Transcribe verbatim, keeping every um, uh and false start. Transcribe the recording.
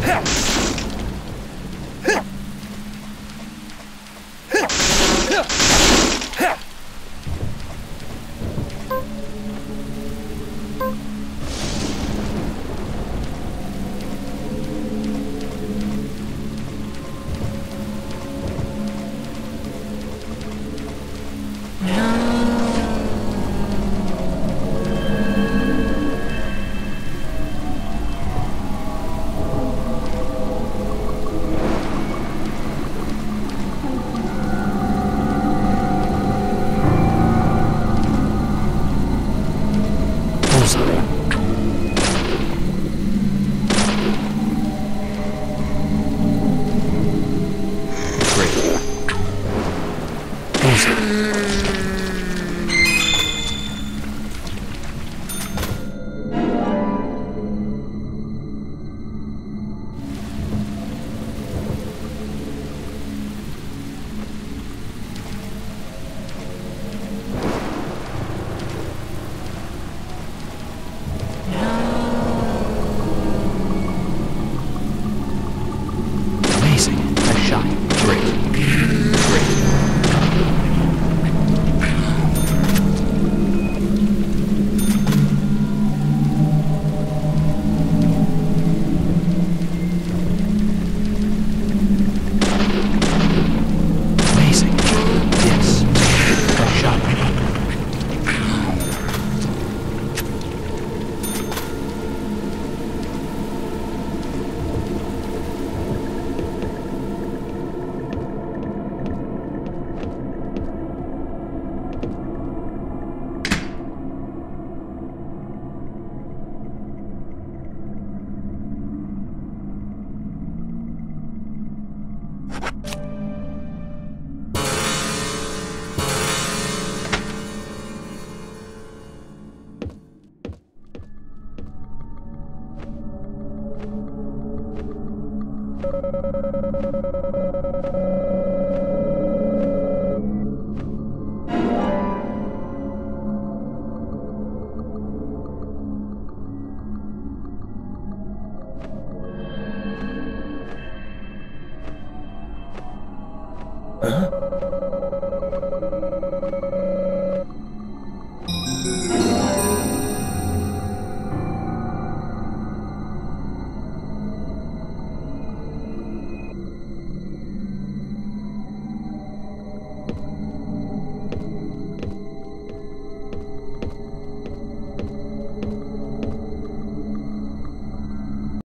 Huh?